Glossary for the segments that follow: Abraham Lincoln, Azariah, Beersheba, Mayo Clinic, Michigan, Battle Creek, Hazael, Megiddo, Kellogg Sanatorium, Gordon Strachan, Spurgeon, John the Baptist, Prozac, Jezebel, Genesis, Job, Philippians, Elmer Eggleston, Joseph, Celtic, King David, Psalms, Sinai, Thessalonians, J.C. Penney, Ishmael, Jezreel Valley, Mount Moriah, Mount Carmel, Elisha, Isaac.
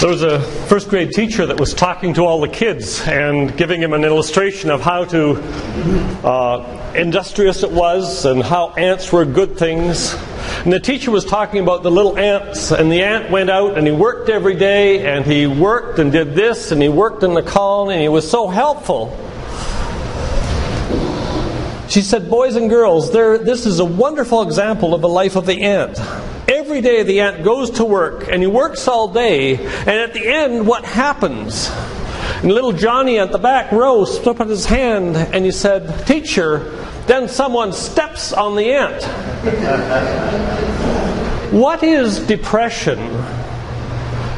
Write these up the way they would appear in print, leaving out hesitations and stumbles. There was a first grade teacher that was talking to all the kids and giving him an illustration of how to industrious it was and how ants were good things. And the teacher was talking about the little ants, and the ant went out and he worked every day, and he worked and did this, and he worked in the colony, and he was so helpful. She said, boys and girls, this is a wonderful example of the life of the ant. Every day the ant goes to work, and he works all day, and at the end, what happens? And little Johnny at the back row stuck up his hand, and he said, teacher, then someone steps on the ant. What is depression?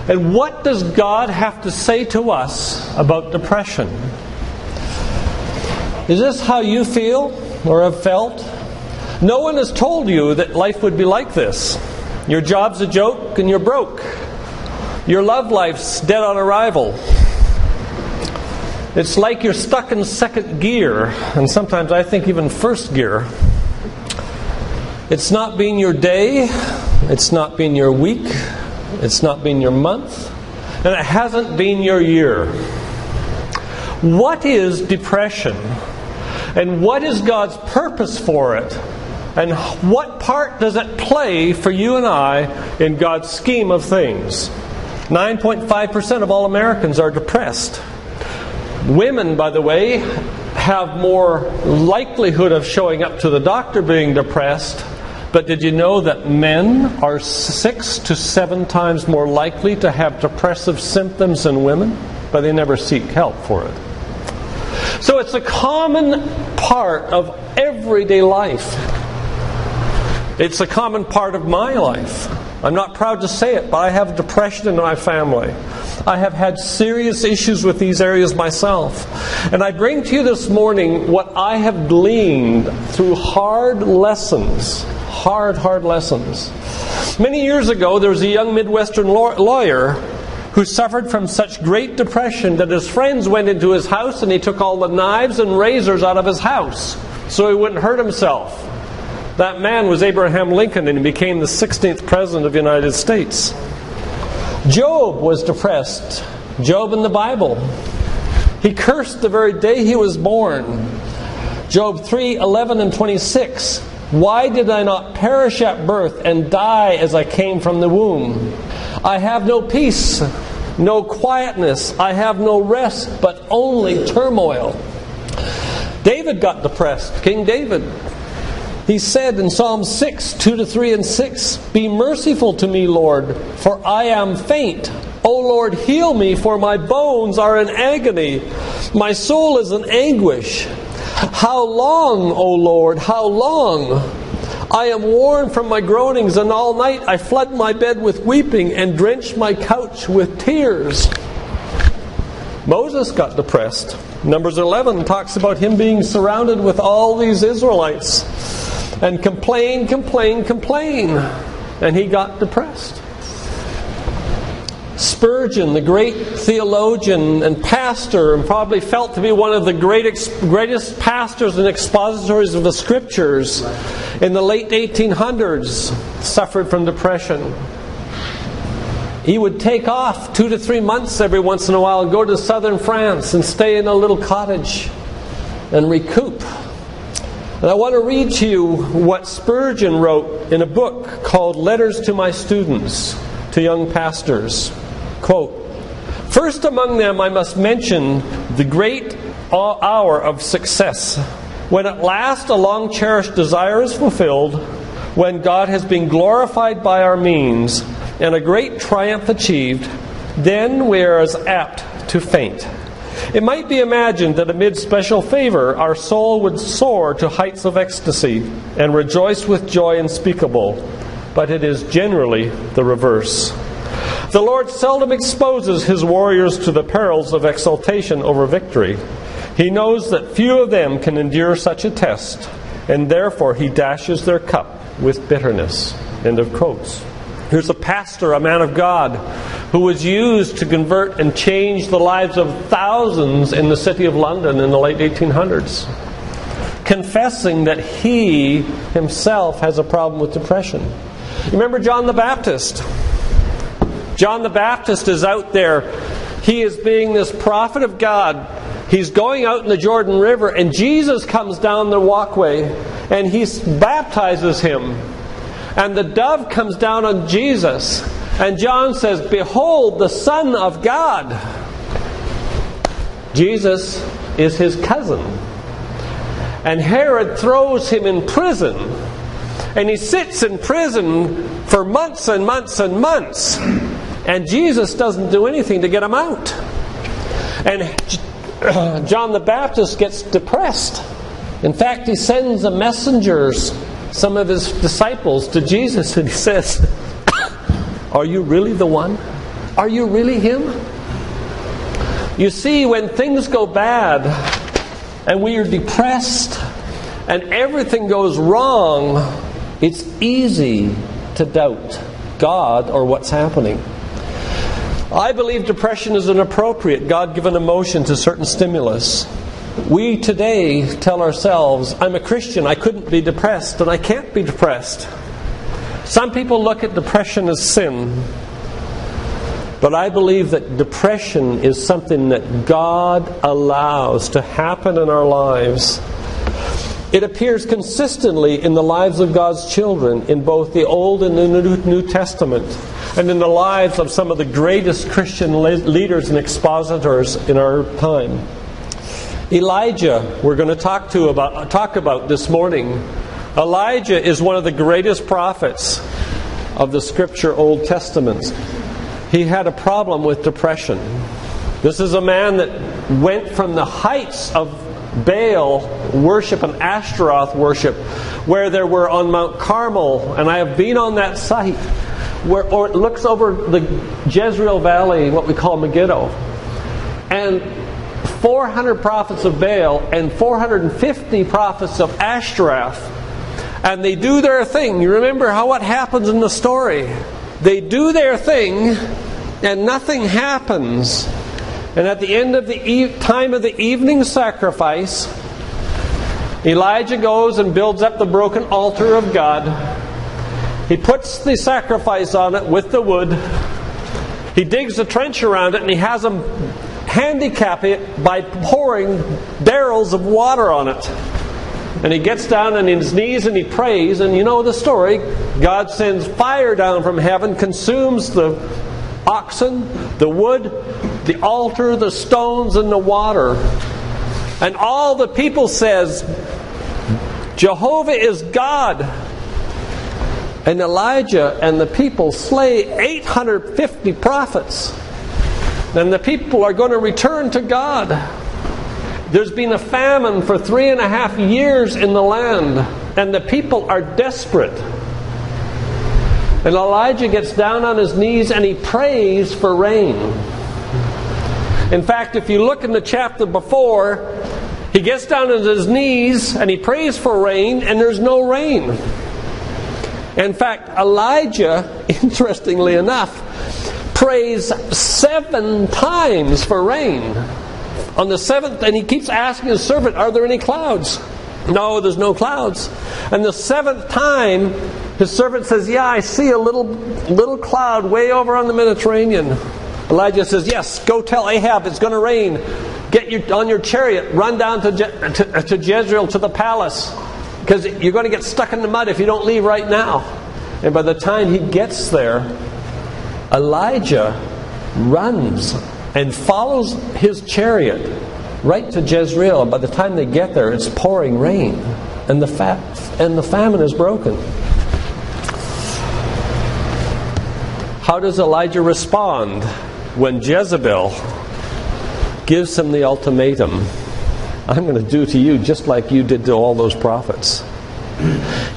And what does God have to say to us about depression? Is this how you feel or have felt? No one has told you that life would be like this. Your job's a joke and you're broke. Your love life's dead on arrival. It's like you're stuck in second gear, and sometimes I think even first gear. It's not been your day, it's not been your week, it's not been your month, and it hasn't been your year. What is depression? And what is God's purpose for it? And what part does it play for you and I in God's scheme of things? 9.5% of all Americans are depressed. Women, by the way, have more likelihood of showing up to the doctor being depressed. But did you know that men are 6 to 7 times more likely to have depressive symptoms than women? But they never seek help for it. So it's a common part of everyday life. It's a common part of my life. I'm not proud to say it, but I have depression in my family. I have had serious issues with these areas myself. And I bring to you this morning what I have gleaned through hard lessons. Hard lessons. Many years ago, there was a young Midwestern lawyer who suffered from such great depression that his friends went into his house and he took all the knives and razors out of his house so he wouldn't hurt himself. That man was Abraham Lincoln, and he became the 16th President of the United States. Job was depressed. Job in the Bible. He cursed the very day he was born. Job 3:11 and 26. Why did I not perish at birth and die as I came from the womb? I have no peace, no quietness. I have no rest, but only turmoil. David got depressed. King David. He said in Psalm 6, 2-3 and 6, Be merciful to me, Lord, for I am faint. O Lord, heal me, for my bones are in agony. My soul is in anguish. How long, O Lord, how long? I am worn from my groanings, and all night I flood my bed with weeping and drench my couch with tears. Moses got depressed. Numbers 11 talks about him being surrounded with all these Israelites. And complain. And he got depressed. Spurgeon, the great theologian and pastor, and probably felt to be one of the greatest pastors and expositors of the Scriptures in the late 1800s, suffered from depression. He would take off 2 to 3 months every once in a while and go to southern France and stay in a little cottage and recoup. And I want to read to you what Spurgeon wrote in a book called Letters to My Students, to Young Pastors. Quote, First among them I must mention the great hour of success, when at last a long-cherished desire is fulfilled, when God has been glorified by our means, and a great triumph achieved, then we are as apt to faint. It might be imagined that amid special favor, our soul would soar to heights of ecstasy and rejoice with joy unspeakable, but it is generally the reverse. The Lord seldom exposes His warriors to the perils of exaltation over victory. He knows that few of them can endure such a test, and therefore He dashes their cup with bitterness. End of quotes. Here's a pastor, a man of God, who was used to convert and change the lives of thousands in the city of London in the late 1800s, confessing that he himself has a problem with depression. Remember John the Baptist? John the Baptist is out there. He is being this prophet of God. He's going out in the Jordan River, and Jesus comes down the walkway, and he baptizes him. And the dove comes down on Jesus. And John says, "Behold, the Son of God." Jesus is his cousin. And Herod throws him in prison. And he sits in prison for months and months and months. And Jesus doesn't do anything to get him out. And John the Baptist gets depressed. In fact, he sends the messengers, some of his disciples, to Jesus, and he says, "Are you really the one? Are you really him?" You see, when things go bad and we are depressed and everything goes wrong, it's easy to doubt God or what's happening. I believe depression is an appropriate God-given emotion to certain stimulus. We today tell ourselves, "I'm a Christian, I couldn't be depressed, and I can't be depressed." Some people look at depression as sin. But I believe that depression is something that God allows to happen in our lives. It appears consistently in the lives of God's children in both the Old and the New Testament, and in the lives of some of the greatest Christian leaders and expositors in our time. Elijah, we're going to talk about this morning. Elijah is one of the greatest prophets of the Scripture Old Testament. He had a problem with depression. This is a man that went from the heights of Baal worship and Ashtaroth worship, where there were on Mount Carmel, and I have been on that site, where it looks over the Jezreel Valley, what we call Megiddo. And 400 prophets of Baal and 450 prophets of Ashtaroth, and they do their thing. You remember what happens in the story. They do their thing and nothing happens. And at the end of the time of the evening sacrifice, Elijah goes and builds up the broken altar of God. He puts the sacrifice on it with the wood. He digs a trench around it, and he has them handicap it by pouring barrels of water on it. And he gets down on his knees and he prays, and you know the story. God sends fire down from heaven, consumes the oxen, the wood, the altar, the stones, and the water. And all the people says, "Jehovah is God." And Elijah and the people slay 850 prophets. Then the people are going to return to God. There's been a famine for 3.5 years in the land, and the people are desperate. And Elijah gets down on his knees and he prays for rain. In fact, if you look in the chapter before, he gets down on his knees and he prays for rain, and there's no rain. In fact, Elijah, interestingly enough, prays 7 times for rain. On the 7th, and he keeps asking his servant, "Are there any clouds?" "No, there's no clouds." And the 7th time, his servant says, "Yeah, I see a little cloud way over on the Mediterranean." Elijah says, "Yes, go tell Ahab it's going to rain. Get on your chariot, run down to Jezreel, to the palace, because you're going to get stuck in the mud if you don't leave right now." And by the time he gets there, Elijah runs and follows his chariot right to Jezreel. By the time they get there, it's pouring rain, and the famine is broken. How does Elijah respond when Jezebel gives him the ultimatum? "I'm going to do to you just like you did to all those prophets."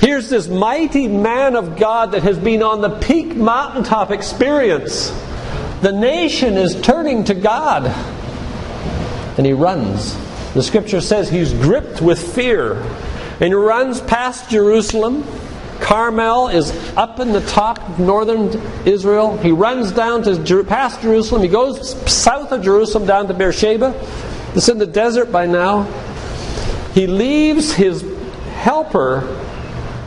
Here's this mighty man of God that has been on the peak mountaintop experience. The nation is turning to God. And he runs. The Scripture says he's gripped with fear. And he runs past Jerusalem. Carmel is up in the top of northern Israel. He runs down past Jerusalem. He goes south of Jerusalem down to Beersheba. It's in the desert by now. He leaves his helper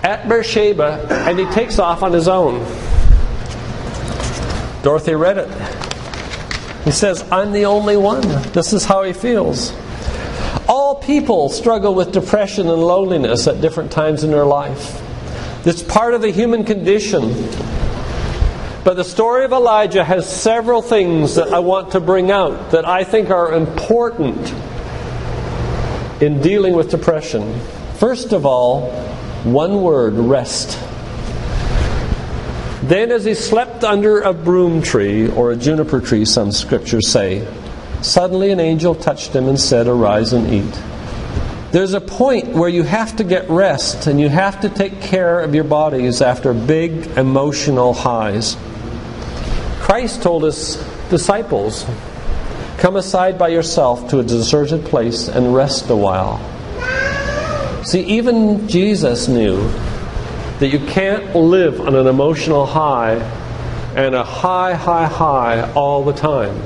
at Beersheba, and he takes off on his own. Dorothy read it. He says, I'm the only one. This is how he feels. All people struggle with depression and loneliness at different times in their life. It's part of the human condition. But the story of Elijah has several things that I want to bring out that I think are important in dealing with depression. First of all, one word, rest. Then as he slept under a broom tree, or a juniper tree, some scriptures say, suddenly an angel touched him and said, arise and eat. There's a point where you have to get rest, and you have to take care of your bodies after big emotional highs. Christ told his disciples, come aside by yourself to a deserted place and rest a while. See, even Jesus knew that you can't live on an emotional high and a high all the time.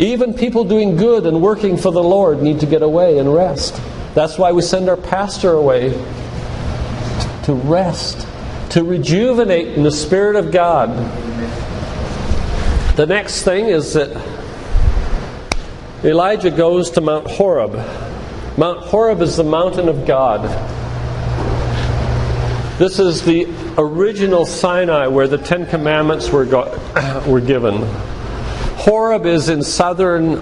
Even people doing good and working for the Lord need to get away and rest. That's why we send our pastor away to rest, to rejuvenate in the Spirit of God. The next thing is that Elijah goes to Mount Horeb. Mount Horeb is the mountain of God. This is the original Sinai where the Ten Commandments were given. Horeb is in southern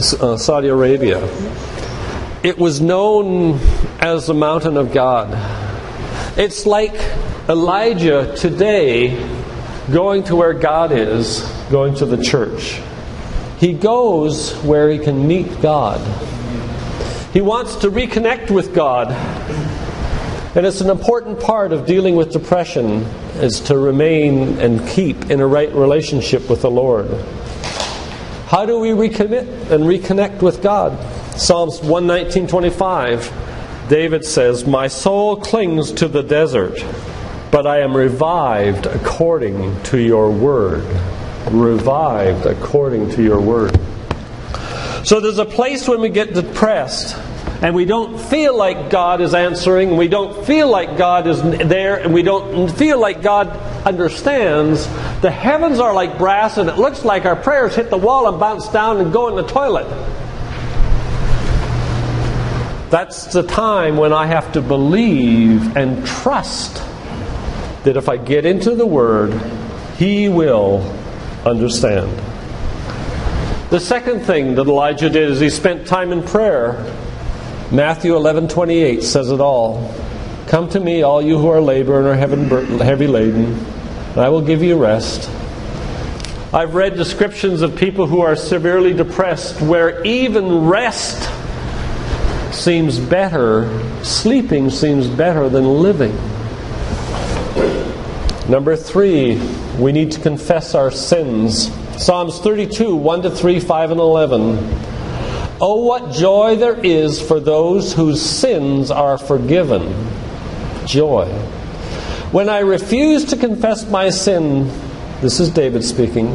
Saudi Arabia. It was known as the mountain of God. It's like Elijah today going to where God is, going to the church. He goes where he can meet God. He wants to reconnect with God. And it's an important part of dealing with depression is to remain and keep in a right relationship with the Lord. How do we recommit and reconnect with God? Psalms 119:25, David says, my soul clings to the desert, but I am revived according to your word. Revived according to your word. So there's a place when we get depressed and we don't feel like God is answering, and we don't feel like God is there, and we don't feel like God understands. The heavens are like brass, and it looks like our prayers hit the wall and bounce down and go in the toilet. That's the time when I have to believe and trust that if I get into the Word, He will understand. The second thing that Elijah did is he spent time in prayer. Matthew 11:28 says it all. Come to me, all you who are laboring or heavy laden, and I will give you rest. I've read descriptions of people who are severely depressed where even rest seems better, sleeping seems better than living. Number 3, we need to confess our sins. Psalms 32, 1-3, 5 and 11. Oh, what joy there is for those whose sins are forgiven. Joy. When I refused to confess my sin, this is David speaking,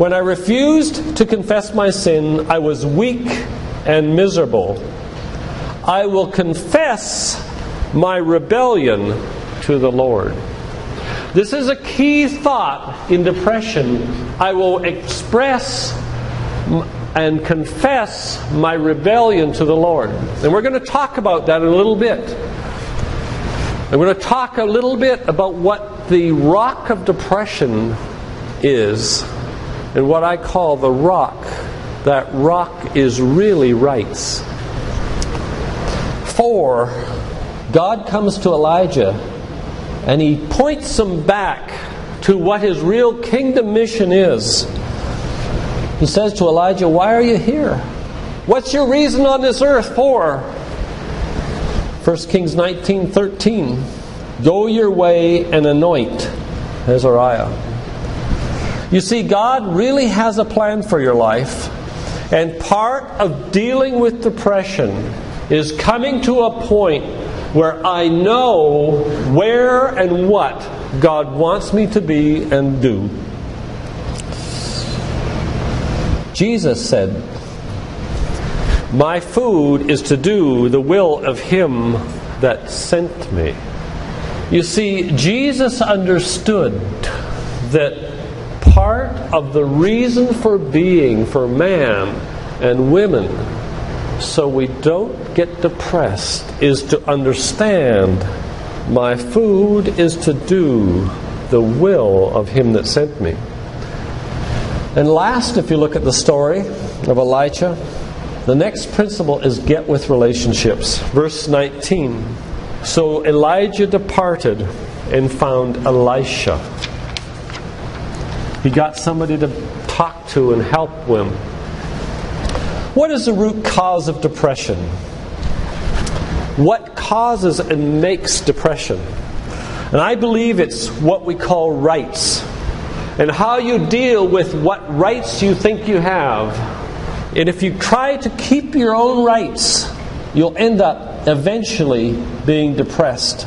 when I refused to confess my sin, I was weak and miserable. I will confess my rebellion to the Lord. This is a key thought in depression. I will express and confess my rebellion to the Lord. And we're going to talk about that in a little bit. And we're going to talk a little bit about what the rock of depression is and what I call the rock. That rock is really rights. 4, God comes to Elijah and he points him back to what his real kingdom mission is. He says to Elijah, why are you here? What's your reason on this earth for? 1 Kings 19:13. Go your way and anoint Azariah. You see, God really has a plan for your life. And part of dealing with depression is coming to a point where I know where and what God wants me to be and do. Jesus said, my food is to do the will of Him that sent me. You see, Jesus understood that part of the reason for being for man and women, so we don't get depressed, is to understand my food is to do the will of him that sent me. And last, if you look at the story of Elijah, the next principle is get with relationships. Verse 19. So Elijah departed and found Elisha. He got somebody to talk to and help him. What is the root cause of depression? What causes and makes depression? And I believe it's what we call rights. And how you deal with what rights you think you have. And if you try to keep your own rights, you'll end up eventually being depressed.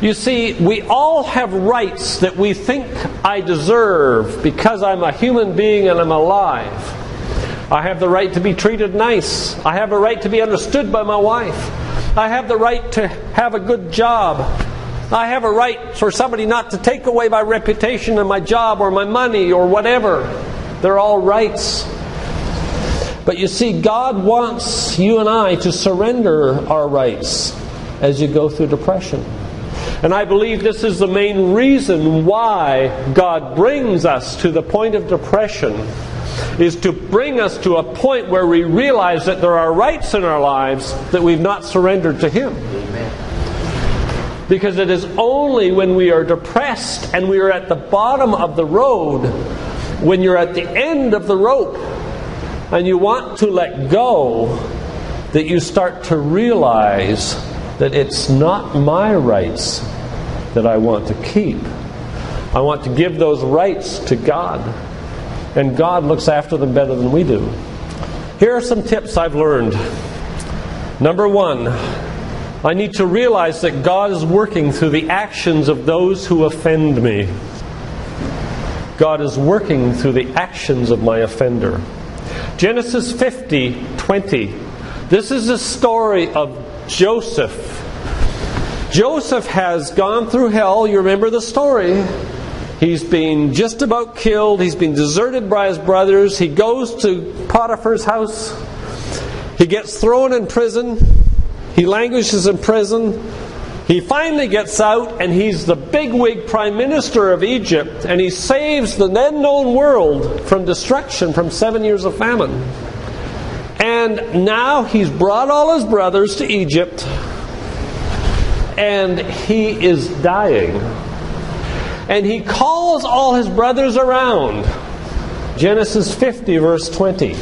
You see, we all have rights that we think I deserve because I'm a human being and I'm alive. I have the right to be treated nice. I have a right to be understood by my wife. I have the right to have a good job. I have a right for somebody not to take away my reputation and my job or my money or whatever. They're all rights. But you see, God wants you and I to surrender our rights as you go through depression. And I believe this is the main reason why God brings us to the point of depression, is to bring us to a point where we realize that there are rights in our lives that we've not surrendered to Him. Amen. Because it is only when we are depressed and we are at the bottom of the road, when you're at the end of the rope and you want to let go, that you start to realize that it's not my rights that I want to keep. I want to give those rights to God. And God looks after them better than we do. Here are some tips I've learned. Number one, I need to realize that God is working through the actions of those who offend me. God is working through the actions of my offender. Genesis 50:20. This is the story of Joseph. Joseph has gone through hell. You remember the story. He's been just about killed. He's been deserted by his brothers. He goes to Potiphar's house. He gets thrown in prison. He languishes in prison. He finally gets out, and he's the bigwig prime minister of Egypt, and he saves the then known world from destruction from 7 years of famine. And now he's brought all his brothers to Egypt, and he is dying. And he calls all his brothers around. Genesis 50, verse 20.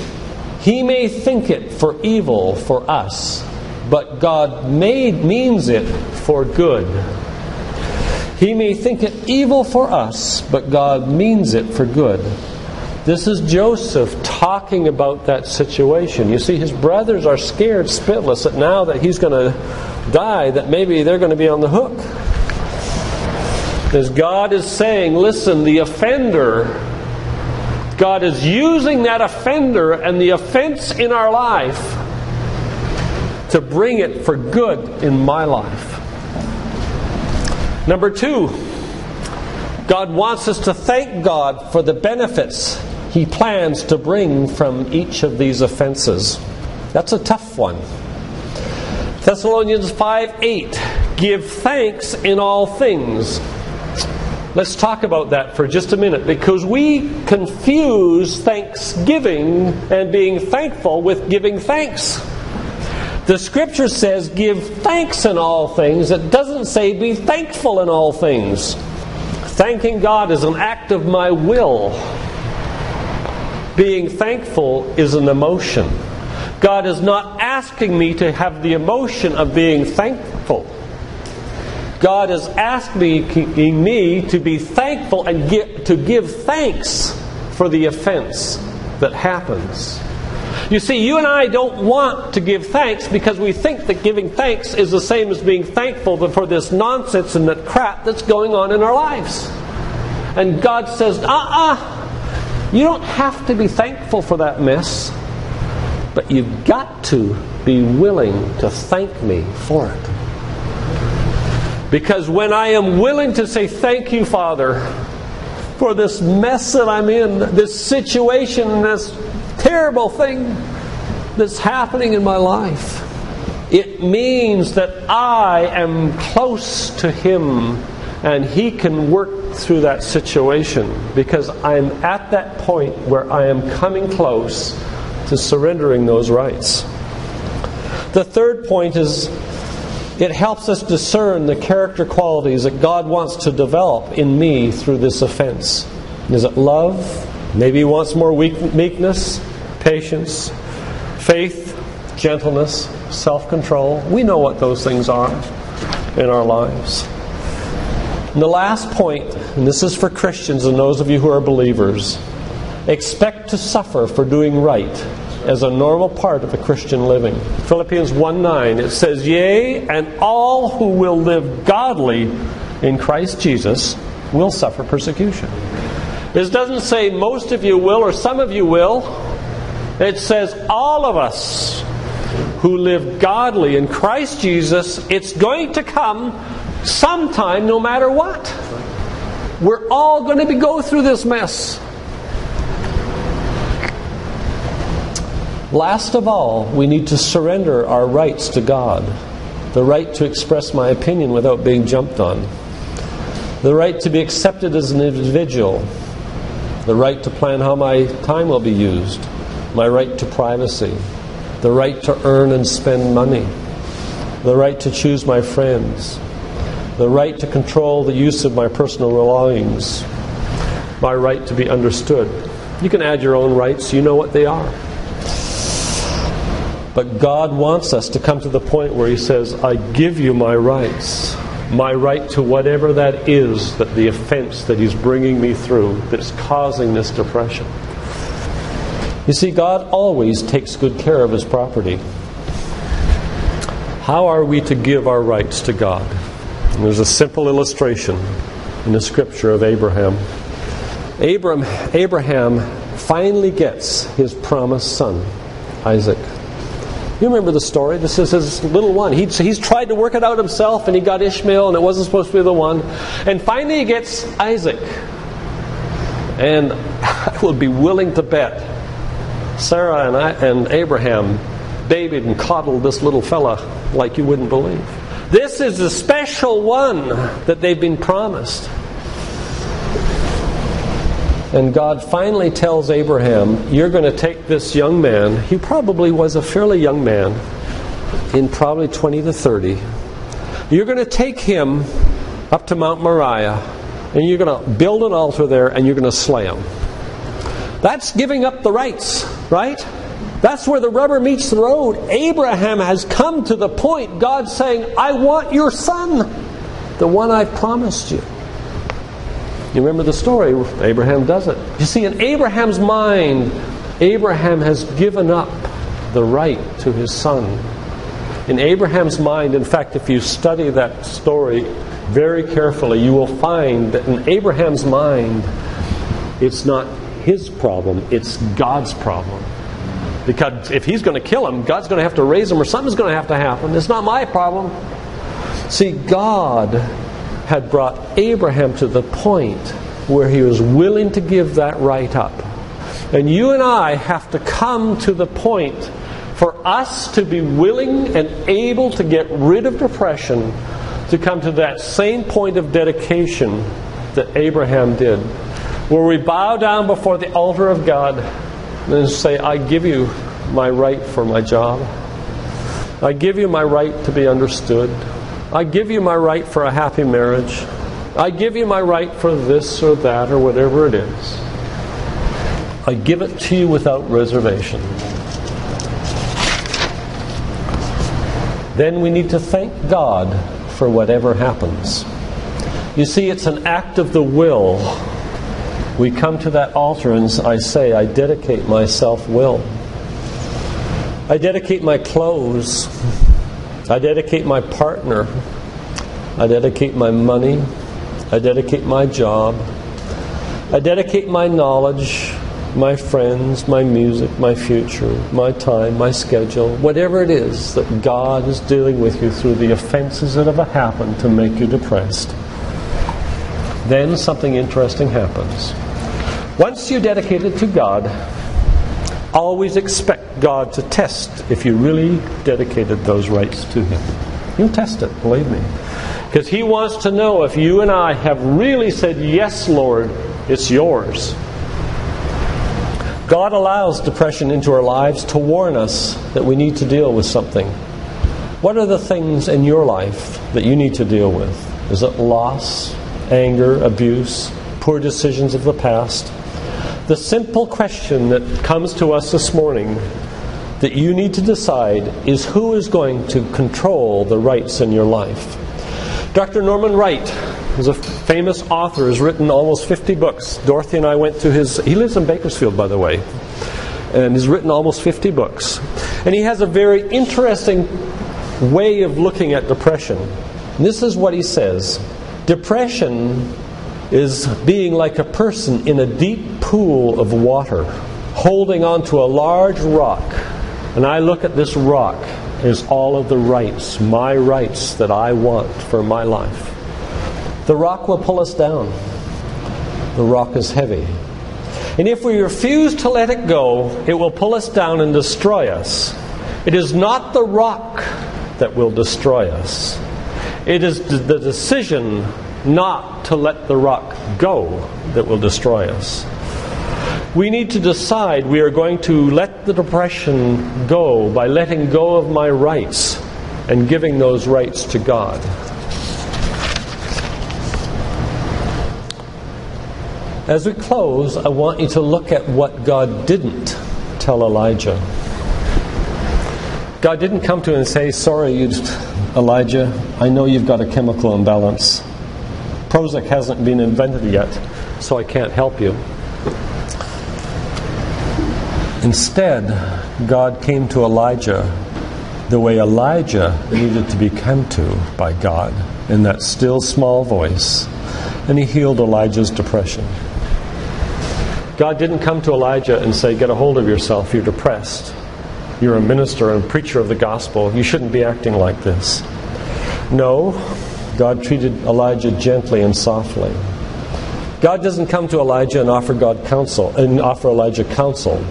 He may think it for evil for us, but God means it for good. He may think it evil for us, but God means it for good. This is Joseph talking about that situation. You see, his brothers are scared spitless that now that he's going to die, that maybe they're going to be on the hook. As God is saying, listen, the offender, God is using that offender and the offense in our life to bring it for good in my life. Number two, God wants us to thank God for the benefits He plans to bring from each of these offenses. That's a tough one. Thessalonians 5:8, give thanks in all things. Let's talk about that for just a minute, because we confuse thanksgiving and being thankful with giving thanks. The Scripture says, give thanks in all things. It doesn't say, be thankful in all things. Thanking God is an act of my will. Being thankful is an emotion. God is not asking me to have the emotion of being thankful. God is asking me to be thankful and to give thanks for the offense that happens. You see, you and I don't want to give thanks because we think that giving thanks is the same as being thankful for this nonsense and that crap that's going on in our lives. And God says, you don't have to be thankful for that mess, but you've got to be willing to thank me for it. Because when I am willing to say, thank you, Father, for this mess that I'm in, this situation, this terrible thing that's happening in my life. It means that I am close to Him and He can work through that situation because I'm at that point where I am coming close to surrendering those rights. The third point is it helps us discern the character qualities that God wants to develop in me through this offense. Is it love? Maybe He wants more meekness, patience, faith, gentleness, self-control. We know what those things are in our lives. And the last point, and this is for Christians and those of you who are believers, expect to suffer for doing right as a normal part of a Christian living. Philippians 1:9, it says, "Yea, and all who will live godly in Christ Jesus will suffer persecution." This doesn't say most of you will or some of you will. It says all of us who live godly in Christ Jesus, it's going to come sometime no matter what. We're all going to go through this mess. Last of all, we need to surrender our rights to God. The right to express my opinion without being jumped on. The right to be accepted as an individual. The right to plan how my time will be used. My right to privacy. The right to earn and spend money. The right to choose my friends. The right to control the use of my personal belongings. My right to be understood. You can add your own rights. You know what they are. But God wants us to come to the point where He says, I give you my rights. My right to whatever that is, that the offense that He's bringing me through, that's causing this depression. You see, God always takes good care of His property. How are we to give our rights to God? And there's a simple illustration in the scripture of Abraham. Abraham finally gets his promised son, Isaac. You remember the story. This is his little one. He's tried to work it out himself, and he got Ishmael, and it wasn't supposed to be the one. And finally he gets Isaac. And I would be willing to bet Sarah and Abraham babied and coddled this little fella like you wouldn't believe. This is the special one that they've been promised. And God finally tells Abraham, you're going to take this young man. He probably was a fairly young man, in probably 20 to 30. You're going to take him up to Mount Moriah, and you're going to build an altar there, and you're going to slay him. That's giving up the rights, right? That's where the rubber meets the road. Abraham has come to the point, God's saying, I want your son, the one I've promised you. You remember the story, Abraham does it. You see, in Abraham's mind, Abraham has given up the right to his son. In Abraham's mind, in fact, if you study that story very carefully, you will find that in Abraham's mind, it's not his problem, it's God's problem. Because if he's going to kill him, God's going to have to raise him or something's going to have to happen. It's not my problem. See, God had brought Abraham to the point where he was willing to give that right up. And you and I have to come to the point for us to be willing and able to get rid of depression, to come to that same point of dedication that Abraham did, where we bow down before the altar of God and say, I give you my right for my job. I give you my right to be understood. I give you my right for a happy marriage. I give you my right for this or that or whatever it is. I give it to you without reservation. Then we need to thank God for whatever happens. You see, it's an act of the will. We come to that altar and I say, I dedicate my self-will. I dedicate my clothes. I dedicate my partner. I dedicate my money. I dedicate my job. I dedicate my knowledge, my friends, my music, my future, my time, my schedule, whatever it is that God is dealing with you through the offenses that have happened to make you depressed. then something interesting happens. Once you dedicate it to God, always expect God to test if you really dedicated those rights to Him. He'll test it, believe me. Because He wants to know if you and I have really said, yes, Lord, it's yours. God allows depression into our lives to warn us that we need to deal with something. What are the things in your life that you need to deal with? Is it loss, anger, abuse, poor decisions of the past? The simple question that comes to us this morning that you need to decide is who is going to control the rights in your life. Dr. Norman Wright is a famous author, has written almost 50 books. Dorothy and I went through his... He lives in Bakersfield, by the way. And he's written almost 50 books. And he has a very interesting way of looking at depression. And this is what he says. Depression is being like a person in a deep pool of water, holding onto a large rock. And I look at this rock as all of the rights, my rights that I want for my life. The rock will pull us down. The rock is heavy. And if we refuse to let it go, it will pull us down and destroy us. It is not the rock that will destroy us. It is the decision not to let the rock go that will destroy us. We need to decide we are going to let the depression go by letting go of my rights and giving those rights to God. As we close, I want you to look at what God didn't tell Elijah. God didn't come to him and say, sorry, Elijah, I know you've got a chemical imbalance. Prozac hasn't been invented yet, so I can't help you. Instead, God came to Elijah the way Elijah needed to be come to by God, in that still small voice, and He healed Elijah's depression. God didn't come to Elijah and say, get a hold of yourself, you're depressed. You're a minister and preacher of the gospel. You shouldn't be acting like this. No, God treated Elijah gently and softly. God doesn't come to Elijah and offer Elijah counsel.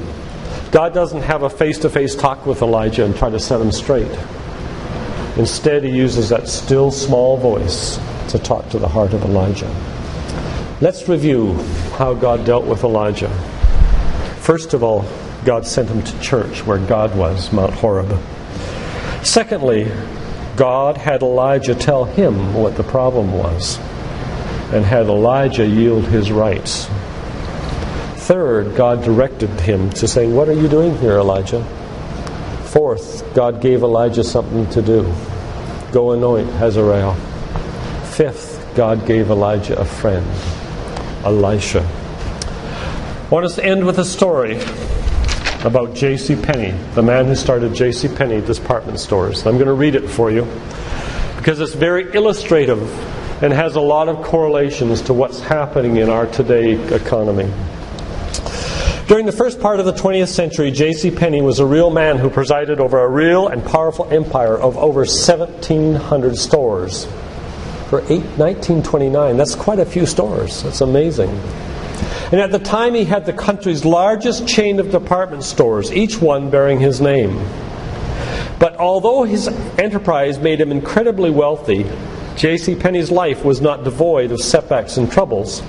God doesn't have a face-to-face talk with Elijah and try to set him straight. Instead, He uses that still small voice to talk to the heart of Elijah. Let's review how God dealt with Elijah. First of all, God sent him to church where God was, Mount Horeb. Secondly, God had Elijah tell him what the problem was and had Elijah yield his rights. Third, God directed him to say, what are you doing here, Elijah? Fourth, God gave Elijah something to do. Go anoint Hazael. Fifth, God gave Elijah a friend, Elisha. I want us to end with a story about JC Penney, the man who started JC Penney department stores. I'm going to read it for you because it's very illustrative and has a lot of correlations to what's happening in our today economy. During the first part of the 20th century, J.C. Penney was a real man who presided over a real and powerful empire of over 1,700 stores. For 1929, that's quite a few stores. That's amazing. And at the time, he had the country's largest chain of department stores, each one bearing his name. But although his enterprise made him incredibly wealthy, J.C. Penney's life was not devoid of setbacks and troubles.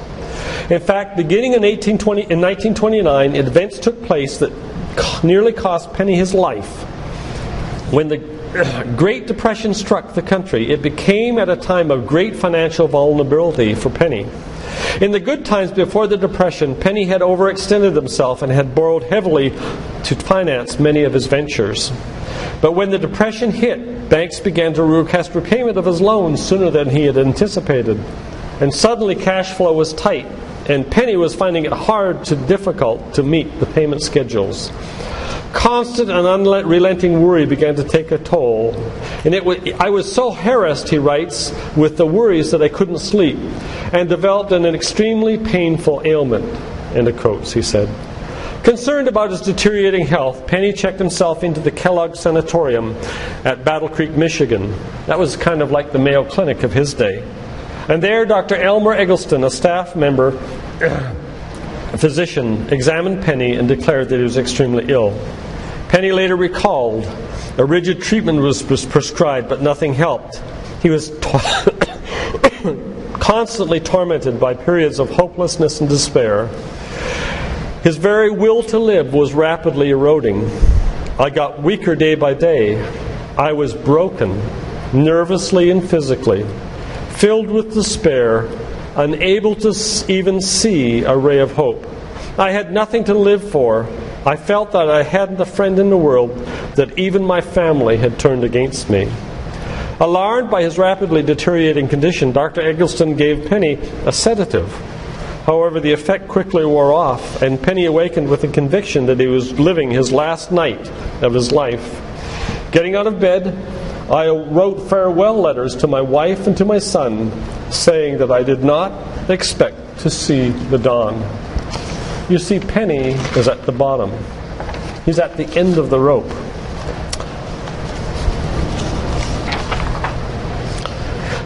In fact, beginning in 1929, events took place that nearly cost Penney his life. When the Great Depression struck the country, it became at a time of great financial vulnerability for Penney. In the good times before the Depression, Penney had overextended himself and had borrowed heavily to finance many of his ventures. But when the Depression hit, banks began to request repayment of his loans sooner than he had anticipated. And suddenly cash flow was tight, and Penney was finding it difficult to meet the payment schedules. Constant and unrelenting worry began to take a toll. And I was so harassed, he writes, with the worries that I couldn't sleep, and developed an extremely painful ailment. End of quotes, he said. Concerned about his deteriorating health, Penney checked himself into the Kellogg Sanatorium at Battle Creek, Michigan. That was kind of like the Mayo Clinic of his day. And there Dr. Elmer Eggleston, a staff member, a physician, examined Penny and declared that he was extremely ill. Penny later recalled a rigid treatment was prescribed, but nothing helped. He was constantly tormented by periods of hopelessness and despair. His very will to live was rapidly eroding. I got weaker day by day. I was broken, nervously and physically, filled with despair, unable to even see a ray of hope. I had nothing to live for. I felt that I hadn't a friend in the world, that even my family had turned against me. Alarmed by his rapidly deteriorating condition, Dr. Eggleston gave Penny a sedative. However, the effect quickly wore off, and Penny awakened with the conviction that he was living his last night of his life. Getting out of bed, I wrote farewell letters to my wife and to my son, saying that I did not expect to see the dawn. You see, Penny is at the bottom. He's at the end of the rope.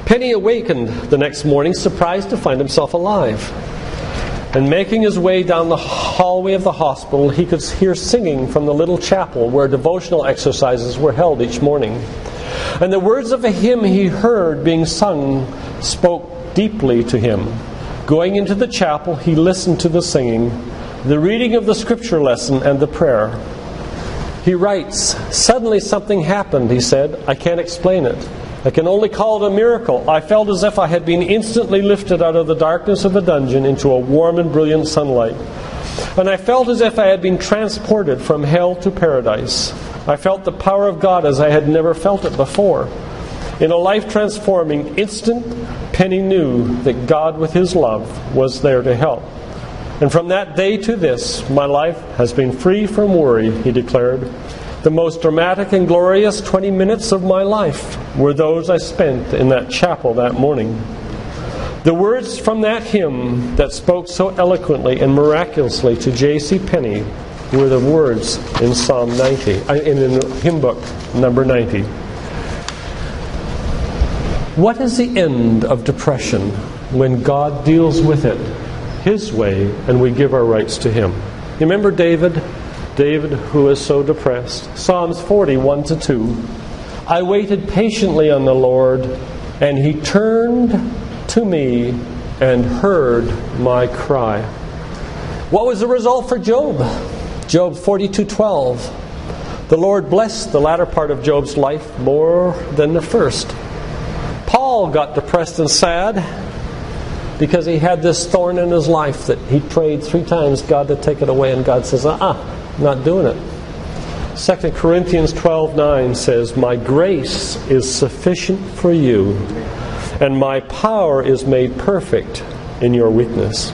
Penny awakened the next morning, surprised to find himself alive. And making his way down the hallway of the hospital, he could hear singing from the little chapel where devotional exercises were held each morning. And the words of a hymn he heard being sung spoke deeply to him. Going into the chapel, he listened to the singing, the reading of the scripture lesson, and the prayer. He writes, "Suddenly something happened," he said. "I can't explain it. I can only call it a miracle. I felt as if I had been instantly lifted out of the darkness of a dungeon into a warm and brilliant sunlight. And I felt as if I had been transported from hell to paradise. I felt the power of God as I had never felt it before." In a life-transforming instant, Penny knew that God with His love was there to help. "And from that day to this, my life has been free from worry," he declared. "The most dramatic and glorious 20 minutes of my life were those I spent in that chapel that morning." The words from that hymn that spoke so eloquently and miraculously to J.C. Penney were the words in Psalm 90, in hymn book number 90. What is the end of depression when God deals with it His way and we give our rights to Him? You remember David? David, who is so depressed. Psalms 40:1-2. I waited patiently on the Lord, and He turned to me and heard my cry. What was the result for Job? Job 42:12. The Lord blessed the latter part of Job's life more than the first. Paul got depressed and sad because he had this thorn in his life that he prayed 3 times God to take it away, and God says, not doing it. 2 Corinthians 12:9 says, "My grace is sufficient for you, and my power is made perfect in your weakness."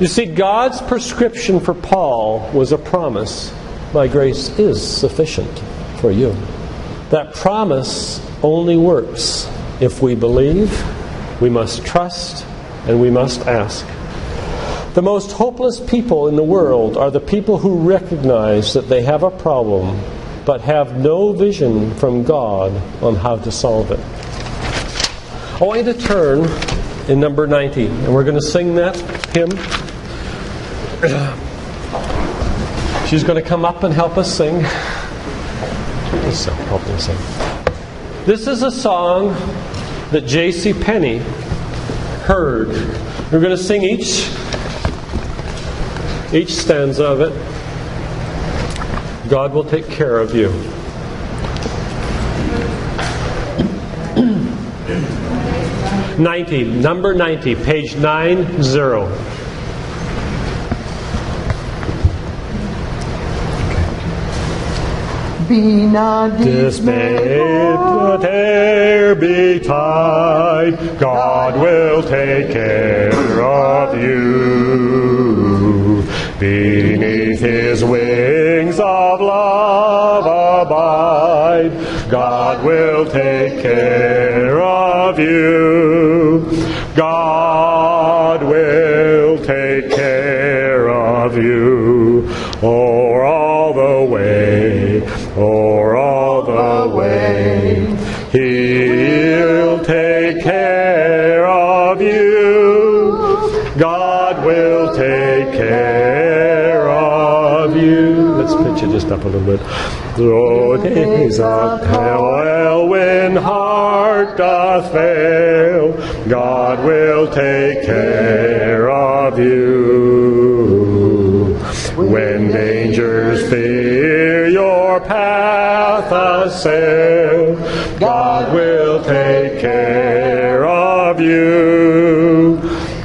You see, God's prescription for Paul was a promise. My grace is sufficient for you. That promise only works if we believe, we must trust, and we must ask. The most hopeless people in the world are the people who recognize that they have a problem but have no vision from God on how to solve it. I want you to turn in number 90, and we're going to sing that hymn. She's going to come up and help us sing. This is a song that J.C. Penney heard. We're going to sing each stanza of it. God will take care of you. Number 90, page 90. Be not dismayed, whate'er betide, God will take care of you. Beneath His wings of love abide, God will take care of you. God will take care of you. O'er all the way, He'll take care of God will take care of you. Let's pitch it just up a little bit. Though days of peril, when heart doth fail, God will take care of you. When dangers fear your path assail, God will take care of you.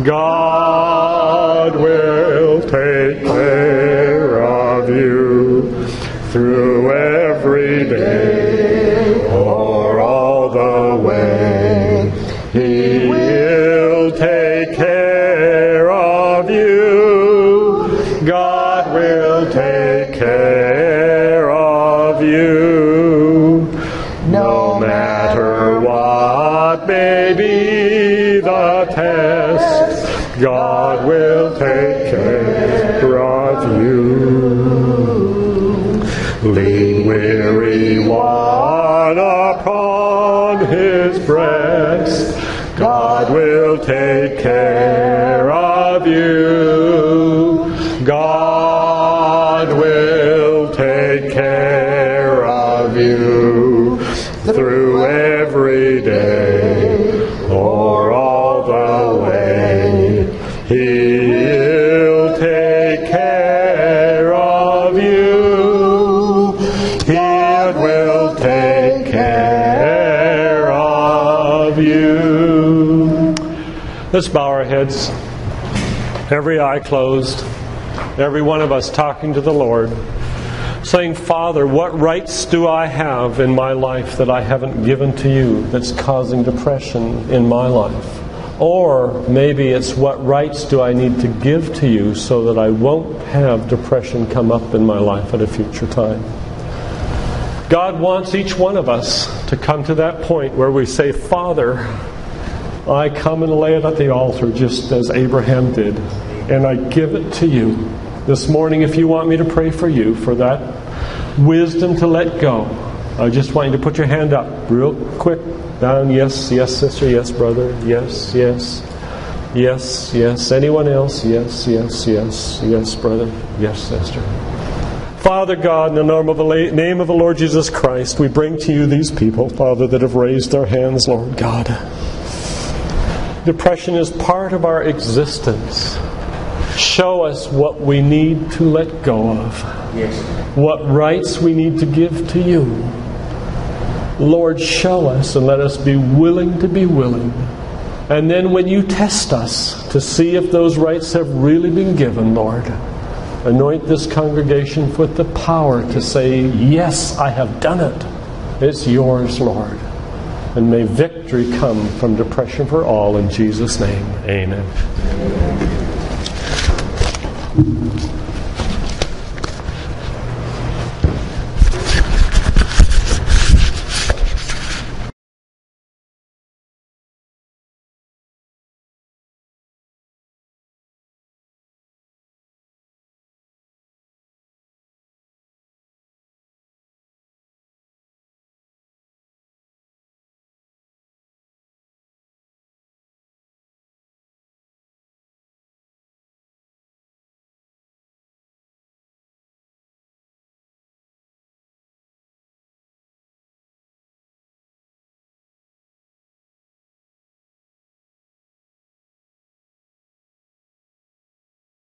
God will take care of you through every day or all the way. He will take care of you. God will take care of you. No matter what may be the test, God will take care of you. Lean weary one upon his breast, God will take care of you. God will take care of you through every day or all the way. He'll take care of you. He will take care of you. Let's bow our heads, every eye closed, every one of us talking to the Lord, saying, Father, what rights do I have in my life that I haven't given to you that's causing depression in my life? Or maybe it's what rights do I need to give to you so that I won't have depression come up in my life at a future time. God wants each one of us to come to that point where we say, Father, I come and lay it at the altar just as Abraham did, and I give it to you. This morning, if you want me to pray for you, for that wisdom to let go, I just want you to put your hand up real quick. Down, yes, yes, sister, yes, brother, yes, yes, yes, yes. Anyone else? Yes, yes, yes, yes, brother, yes, sister. Father God, in the name of the Lord Jesus Christ, we bring to you these people, Father, that have raised their hands, Lord God. Depression is part of our existence. Show us what we need to let go of. Yes. What rights we need to give to you. Lord, show us and let us be willing to be willing. And then when you test us to see if those rights have really been given, Lord, anoint this congregation with the power to say, yes, I have done it. It's yours, Lord. And may victory come from depression for all. In Jesus' name, amen.